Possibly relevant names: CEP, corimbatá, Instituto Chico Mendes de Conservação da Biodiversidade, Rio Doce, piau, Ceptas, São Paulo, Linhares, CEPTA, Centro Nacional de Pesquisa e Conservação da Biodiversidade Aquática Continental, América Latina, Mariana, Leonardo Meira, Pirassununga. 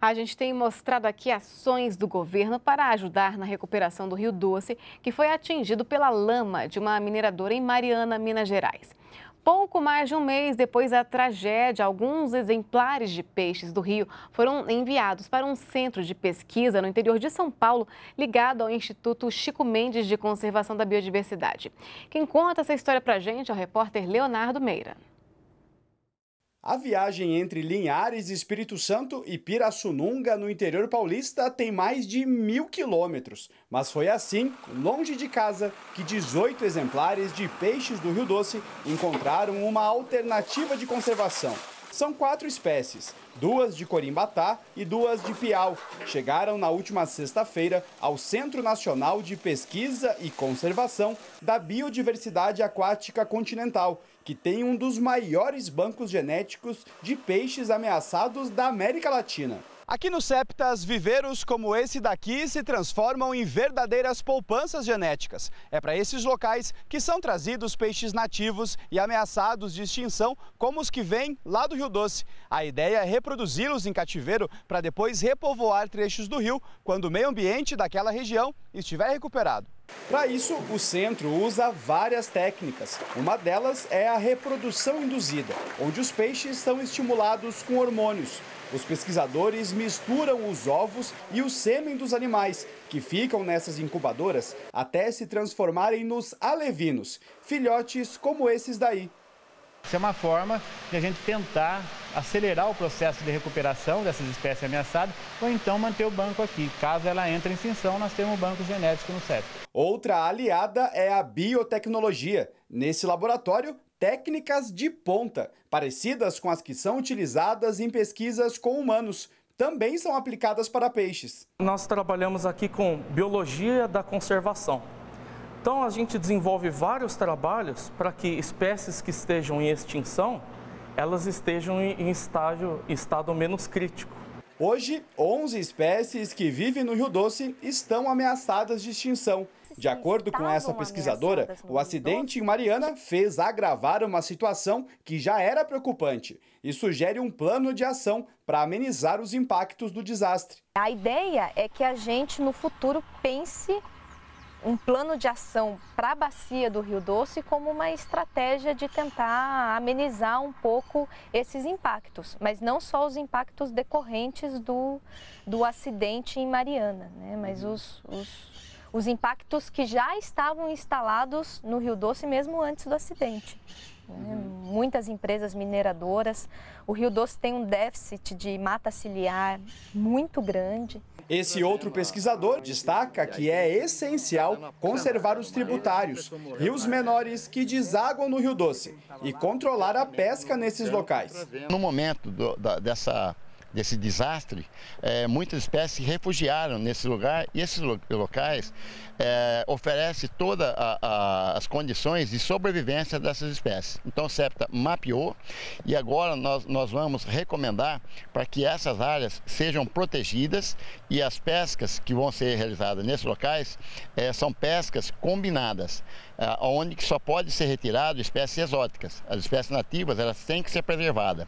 A gente tem mostrado aqui ações do governo para ajudar na recuperação do Rio Doce, que foi atingido pela lama de uma mineradora em Mariana, Minas Gerais. Pouco mais de um mês depois da tragédia, alguns exemplares de peixes do rio foram enviados para um centro de pesquisa no interior de São Paulo, ligado ao Instituto Chico Mendes de Conservação da Biodiversidade. Quem conta essa história para a gente é o repórter Leonardo Meira. A viagem entre Linhares, Espírito Santo e Pirassununga, no interior paulista, tem mais de 1.000 quilômetros. Mas foi assim, longe de casa, que 18 exemplares de peixes do Rio Doce encontraram uma alternativa de conservação. São 4 espécies, 2 de corimbatá e 2 de piau. Chegaram na última sexta-feira ao Centro Nacional de Pesquisa e Conservação da Biodiversidade Aquática Continental, que tem um dos maiores bancos genéticos de peixes ameaçados da América Latina. Aqui no Ceptas, viveiros como esse daqui se transformam em verdadeiras poupanças genéticas. É para esses locais que são trazidos peixes nativos e ameaçados de extinção, como os que vêm lá do Rio Doce. A ideia é reproduzi-los em cativeiro para depois repovoar trechos do rio quando o meio ambiente daquela região estiver recuperado. Para isso, o centro usa várias técnicas. Uma delas é a reprodução induzida, onde os peixes são estimulados com hormônios. Os pesquisadores misturam os ovos e o sêmen dos animais, que ficam nessas incubadoras até se transformarem nos alevinos, filhotes como esses daí. Isso é uma forma de a gente tentar acelerar o processo de recuperação dessas espécies ameaçadas ou então manter o banco aqui. Caso ela entre em extinção, nós temos um banco genético no CEP. Outra aliada é a biotecnologia. Nesse laboratório, técnicas de ponta, parecidas com as que são utilizadas em pesquisas com humanos, também são aplicadas para peixes. Nós trabalhamos aqui com biologia da conservação. Então a gente desenvolve vários trabalhos para que espécies que estejam em extinção, elas estejam em estado menos crítico. Hoje, 11 espécies que vivem no Rio Doce estão ameaçadas de extinção. De acordo com essa pesquisadora, o acidente em Mariana fez agravar uma situação que já era preocupante e sugere um plano de ação para amenizar os impactos do desastre. A ideia é que a gente no futuro pense um plano de ação para a bacia do Rio Doce como uma estratégia de tentar amenizar um pouco esses impactos, mas não só os impactos decorrentes do acidente em Mariana, né? Mas os impactos que já estavam instalados no Rio Doce mesmo antes do acidente. Muitas empresas mineradoras, o Rio Doce tem um déficit de mata ciliar muito grande. Esse outro pesquisador destaca que é essencial conservar os tributários, rios menores que desaguam no Rio Doce, e controlar a pesca nesses locais. No momento desse desastre, muitas espécies se refugiaram nesse lugar e esses locais oferecem todas as condições de sobrevivência dessas espécies. Então o CEPTA mapeou e agora nós vamos recomendar para que essas áreas sejam protegidas e as pescas que vão ser realizadas nesses locais são pescas combinadas, onde só pode ser retirado espécies exóticas. As espécies nativas elas têm que ser preservadas.